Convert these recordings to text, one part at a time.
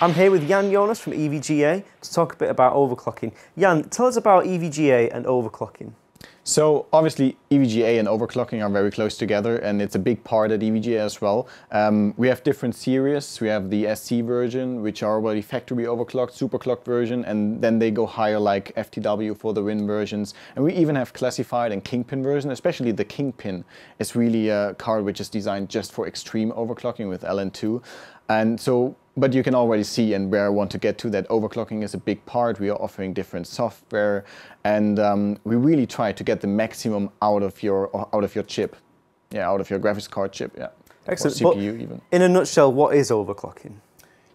I'm here with Jan Jonas from EVGA to talk a bit about overclocking. Jan, tell us about EVGA and overclocking. So obviously EVGA and overclocking are very close together, and it's a big part at EVGA as well. We have different series. We have the SC version, which are already factory overclocked, superclocked version, and then they go higher like FTW for the win versions. And we even have classified and Kingpin version, especially the Kingpin. It's really a card which is designed just for extreme overclocking with LN2. And so, but you can already see, and where I want to get to, that overclocking is a big part. We are offering different software, and we really try to get the maximum out of your chip, yeah, out of your graphics card chip, yeah. Excellent. Or CPU even. In a nutshell, what is overclocking?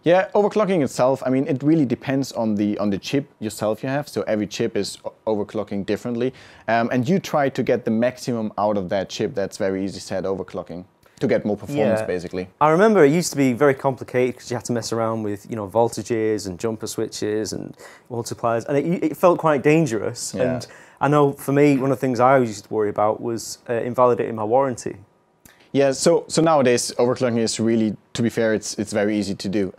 Yeah, overclocking itself, I mean, it really depends on the chip yourself you have. So every chip is overclocking differently, and you try to get the maximum out of that chip. That's very easy said, overclocking. To get more performance, yeah. Basically. I remember it used to be very complicated because you had to mess around with, you know, voltages and jumper switches and multipliers, and it felt quite dangerous. Yeah. And I know for me, one of the things I always used to worry about was invalidating my warranty. Yeah, so nowadays overclocking is really, to be fair, it's very easy to do.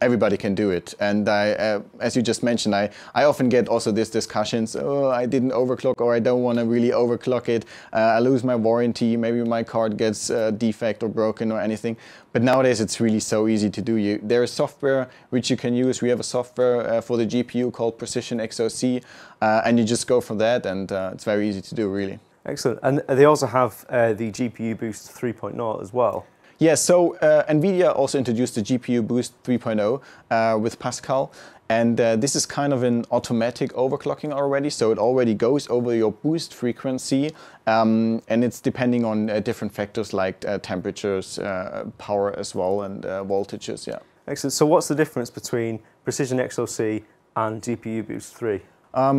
Everybody can do it, and I, as you just mentioned, I often get also these discussions. Oh, I didn't overclock, or I don't want to really overclock it. I lose my warranty. Maybe my card gets defect or broken or anything. But nowadays it's really so easy to do. There is software which you can use. We have a software for the GPU called Precision XOC, and you just go for that, and it's very easy to do, really. Excellent. And they also have the GPU Boost 3.0 as well. Yeah, so NVIDIA also introduced the GPU Boost 3.0 with Pascal. And this is kind of an automatic overclocking already, so it already goes over your boost frequency, and it's depending on different factors like temperatures, power as well, and voltages, yeah. Excellent. So what's the difference between Precision XOC and GPU Boost 3?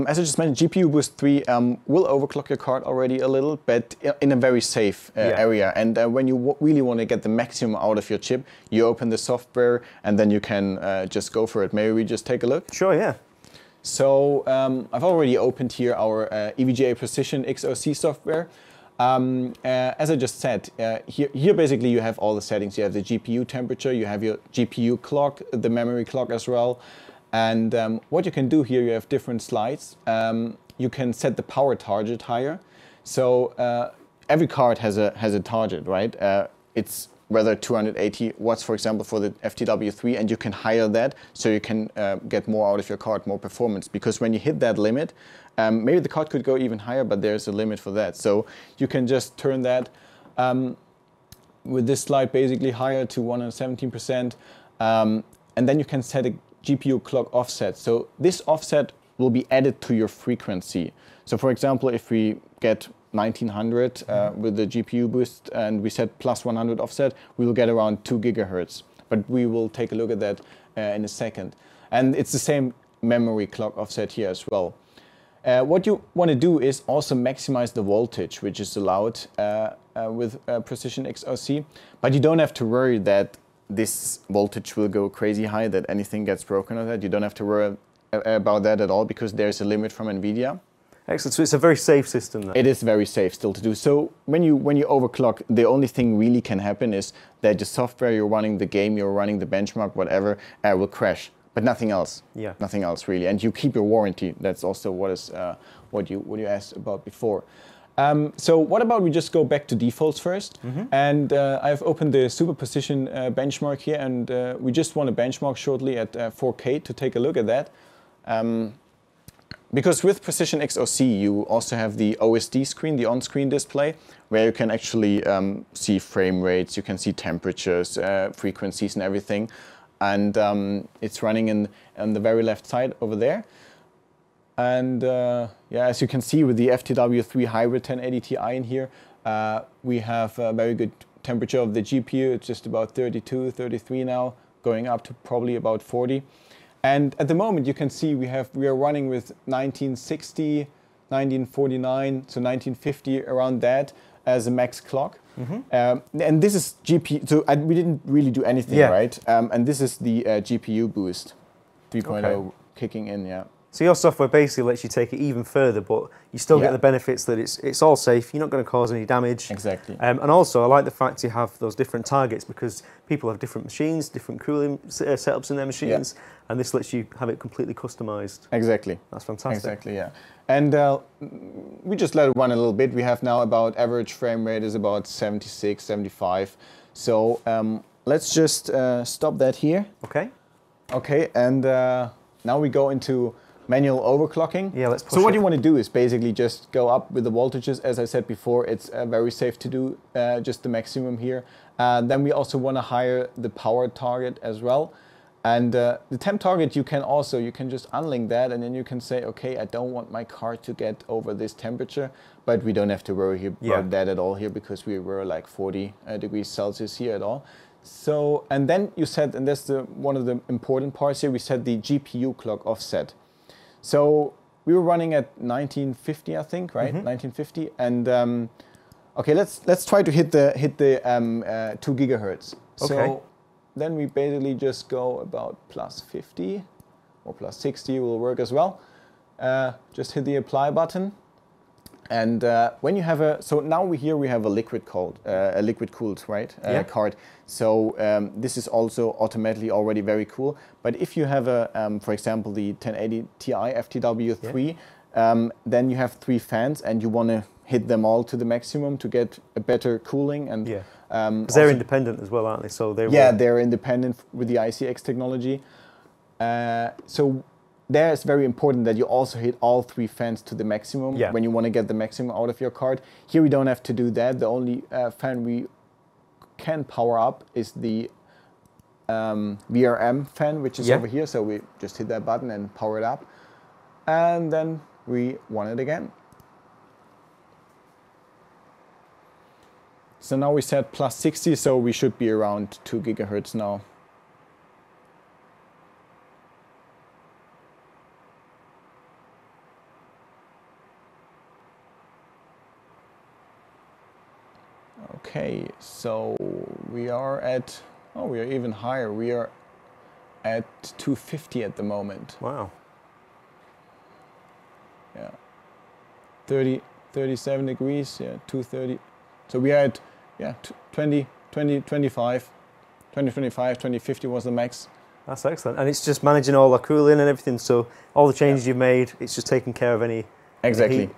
As I just mentioned, GPU Boost 3 will overclock your card already a little, but in a very safe area. And when you really want to get the maximum out of your chip, you open the software and then you can just go for it. Maybe we just take a look? Sure, yeah. So I've already opened here our EVGA Precision XOC software. As I just said, here basically you have all the settings. You have the GPU temperature, you have your GPU clock, the memory clock as well. And what you can do here, you have different slides. You can set the power target higher. So every card has a target, right? It's whether 280 watts, for example, for the FTW3, and you can higher that, so you can get more out of your card, more performance. Because when you hit that limit, maybe the card could go even higher, but there's a limit for that. So you can just turn that with this slide basically higher to 117%, and then you can set a GPU clock offset. So this offset will be added to your frequency. So for example, if we get 1900 with the GPU boost and we set plus 100 offset, we will get around 2 GHz. But we will take a look at that in a second. And it's the same memory clock offset here as well. What you want to do is also maximize the voltage, which is allowed with Precision XOC. But you don't have to worry that this voltage will go crazy high, that anything gets broken or that. You don't have to worry about that at all, because there's a limit from NVIDIA. Excellent, so it's a very safe system then. It is very safe still to do. So when you overclock, the only thing really can happen is that the software you're running, the game you're running, the benchmark, whatever, will crash, but nothing else. Yeah. Nothing else really. And you keep your warranty. That's also what you asked about before. So what about we just go back to defaults first, and I've opened the Superposition benchmark here, and we just want to benchmark shortly at 4K to take a look at that. Because with Precision XOC you also have the OSD screen, the on-screen display, where you can actually see frame rates, you can see temperatures, frequencies and everything. And it's running on the very left side over there. And yeah, as you can see with the FTW3 Hybrid 1080 Ti in here, we have a very good temperature of the GPU. It's just about 32, 33 now, going up to probably about 40. And at the moment you can see we are running with 1960, 1949, so 1950, around that as a max clock. And this is GPU, so we didn't really do anything, right? And this is the GPU Boost 3.0 kicking in, yeah. So your software basically lets you take it even further, but you still get the benefits that it's all safe, you're not going to cause any damage. Exactly. And also, I like the fact you have those different targets because people have different machines, different cooling setups in their machines, and this lets you have it completely customized. Exactly. That's fantastic. Exactly, yeah. And we just let it run a little bit. We have now about average frame rate is about 76, 75. So let's just stop that here. Okay. Okay, and now we go into manual overclocking. Yeah, let's push it. So what you want to do is basically just go up with the voltages. As I said before, it's very safe to do just the maximum here. Then we also want to higher the power target as well. And the temp target, you can just unlink that, and then you can say, okay, I don't want my car to get over this temperature, but we don't have to worry about that at all here because we were like 40 degrees Celsius here at all. So, and then you set, and that's one of the important parts here, we set the GPU clock offset. So we were running at 1950, I think, right? 1950. And okay, let's try to hit the 2 GHz. Okay. So then we basically just go about plus 50 or plus 60 will work as well. Just hit the apply button. And when you have a, so now we have a liquid cooled, right? Card. So this is also automatically already very cool. But if you have a, for example, the 1080 Ti FTW3, then you have 3 fans and you want to hit them all to the maximum to get a better cooling. And because they're independent as well, aren't they? So they they're independent with the ICX technology. So there it's very important that you also hit all 3 fans to the maximum when you want to get the maximum out of your card. Here we don't have to do that. The only fan we can power up is the VRM fan, which is over here. So we just hit that button and power it up. And then we run it again. So now we set plus 60, so we should be around 2 GHz now. Okay, so we are at, oh, we are even higher. We are at 250 at the moment. Wow. Yeah. 37 degrees, yeah, 230. So we are at, yeah, 20, 25, 2050 was the max. That's excellent. And it's just managing all the cooling and everything. So all the changes you've made, it's just taking care of any heat.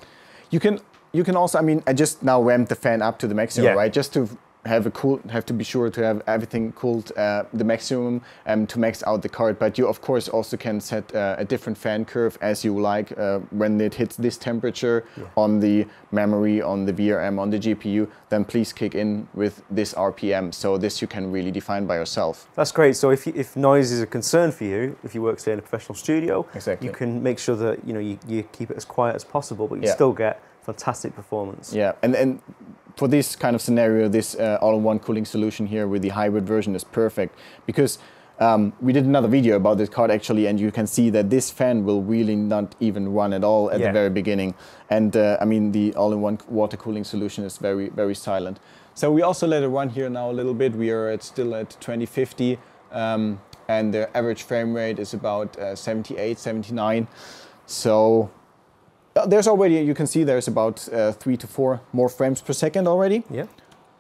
You can also, I mean, I just now ramped the fan up to the maximum, right? Just to have a cool, have to be sure to have everything cooled the maximum to max out the card. But you, of course, also can set a different fan curve as you like when it hits this temperature on the memory, on the VRM, on the GPU, then please kick in with this RPM. So this you can really define by yourself. That's great. So if noise is a concern for you, if you work, say, in a professional studio, you can make sure that you keep it as quiet as possible, but you still get fantastic performance. Yeah, and for this kind of scenario, this all-in-one cooling solution here with the hybrid version is perfect because we did another video about this card actually, and you can see that this fan will really not even run at all at the very beginning. And I mean, the all-in-one water cooling solution is very, very silent. So we also let it run here now a little bit. We are at, still at 2050, and the average frame rate is about 78, 79. So there's already, you can see there's about 3 to 4 more frames per second already. Yeah.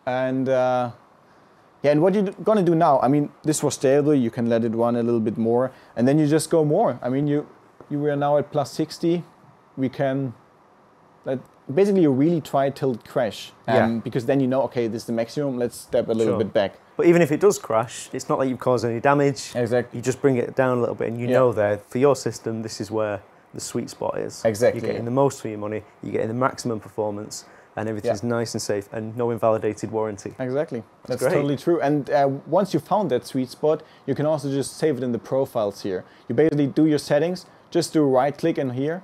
And and what you're gonna do now, I mean, this was stable, you can let it run a little bit more, and then you just go more. I mean, you are now at plus 60. We can, basically you really try till it crash. Because then you know, okay, this is the maximum, let's step a little bit back. But even if it does crash, it's not like you've caused any damage. Exactly. You just bring it down a little bit, and you know that for your system, this is where the sweet spot is. Exactly. You're getting the most for your money, you're getting the maximum performance, and everything's nice and safe, and no invalidated warranty. Exactly. That's totally true. And once you found that sweet spot, you can also just save it in the profiles here. You basically do your settings, just do a right click in here,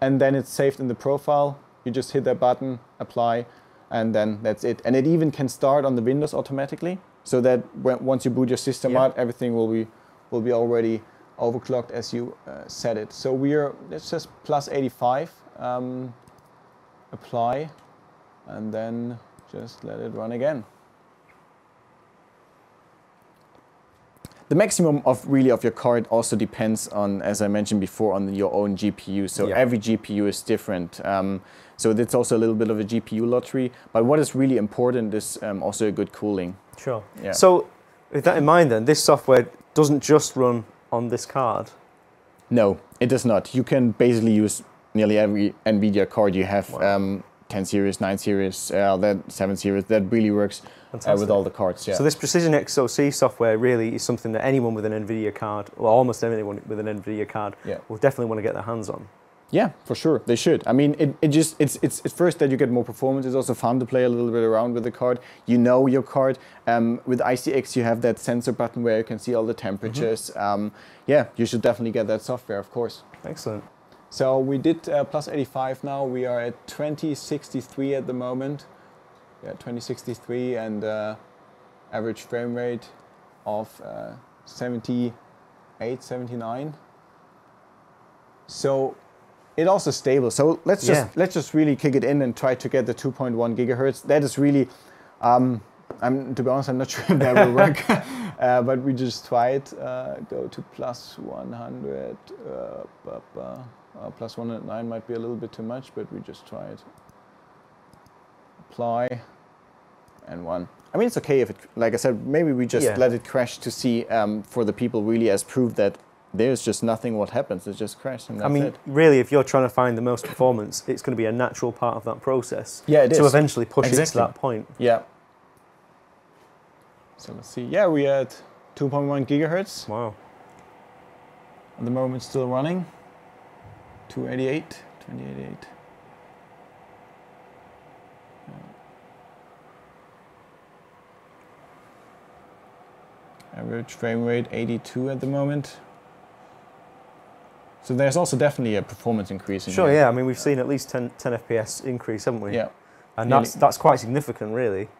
and then it's saved in the profile. You just hit that button, apply, and then that's it. And it even can start on the Windows automatically, so that once you boot your system out, everything will be already overclocked as you set it. So we are, let's just plus 85, apply, and then just let it run again. The maximum of really of your card also depends on, as I mentioned before, on your own GPU. So yeah, every GPU is different. So that's also a little bit of a GPU lottery. But what is really important is also a good cooling. Sure. Yeah. So with that in mind then, this software doesn't just run on this card? No, it does not. You can basically use nearly every NVIDIA card you have. Wow. 10 series, 9 series, that 7 series, that really works with all the cards. Yeah. So this Precision XOC software really is something that anyone with an NVIDIA card, or almost anyone with an NVIDIA card, yeah, will definitely want to get their hands on. Yeah, for sure, they should. I mean, it's first that you get more performance. It's also fun to play a little bit around with the card. You know your card. With ICX, you have that sensor button where you can see all the temperatures. Mm-hmm. Yeah, you should definitely get that software, of course. Excellent. So we did plus 85 now. We are at 2063 at the moment. Yeah, 2063 and average frame rate of 78, 79. So it's also stable. So let's just really kick it in and try to get the 2.1 gigahertz. That is really, to be honest, I'm not sure if that will work. But we just try it. Go to plus 100. Plus 109 might be a little bit too much, but we just try it. Apply, and 1. I mean, it's okay if it, like I said, maybe we just let it crash to see, for the people really as proof that there's just nothing what happens, it's just crashed and that's it. Really, if you're trying to find the most performance, it's going to be a natural part of that process. Yeah, it is. To eventually push it to that point. Yeah. So let's see. Yeah, we're at 2.1 gigahertz. Wow. At the moment, still running. 288, 2088. Average frame rate 82 at the moment. So there's also definitely a performance increase. Sure, yeah. I mean, we've seen at least 10 FPS increase, haven't we? Yeah. And that's quite significant, really.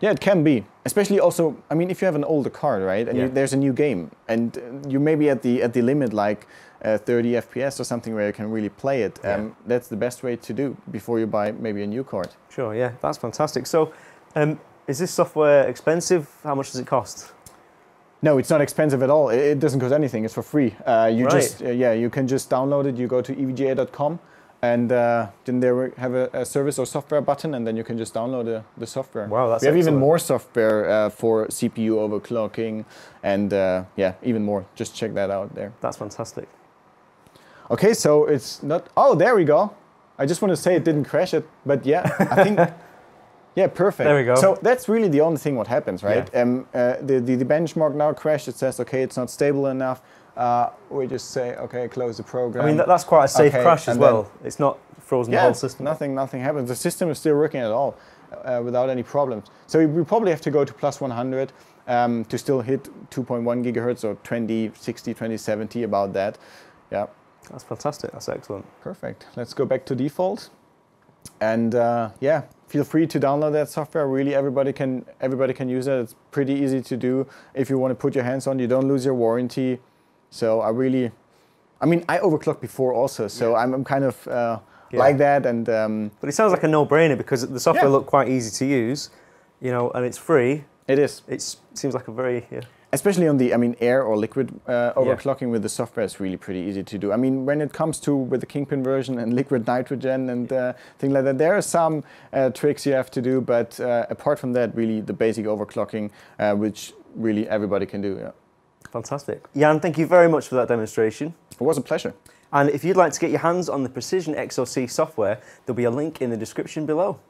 Yeah, it can be. Especially also, I mean, if you have an older card, right? And there's a new game, and you may be at the limit, like 30 FPS or something, where you can really play it. That's the best way to do before you buy maybe a new card. Sure, yeah, that's fantastic. So, is this software expensive? How much does it cost? No, it's not expensive at all. It doesn't cost anything. It's for free. You can just download it. You go to evga.com. And then they have a service or software button, and then you can just download the software. Wow, that's excellent. We have even more software for CPU overclocking, and even more. Just check that out there. That's fantastic. Okay, so it's not... Oh, there we go. I just want to say it didn't crash it, but yeah, I think... Yeah, perfect. There we go. So that's really the only thing what happens, right? Yeah. The benchmark now crashed. It says, okay, it's not stable enough. We just say, okay, close the program. I mean, that's quite a safe crash as well. It's not frozen the whole system. Nothing happens. The system is still working at all without any problems. So we probably have to go to plus 100 to still hit 2.1 gigahertz or 2060, 2070, about that. Yeah. That's fantastic. That's excellent. Perfect. Let's go back to default. And feel free to download that software. Really, everybody can use it. It's pretty easy to do. If you want to put your hands on, you don't lose your warranty. So I overclocked before also, so I'm kind of like that. And but it sounds like a no-brainer because the software looked quite easy to use, you know, and it's free. It is. It seems like a very especially on the air or liquid overclocking with the software is really pretty easy to do. I mean, when it comes to with the Kingpin version and liquid nitrogen and things like that, there are some tricks you have to do, but apart from that, really the basic overclocking, which really everybody can do. Yeah. Fantastic. Jan, thank you very much for that demonstration. It was a pleasure. And if you'd like to get your hands on the Precision XOC software, there'll be a link in the description below.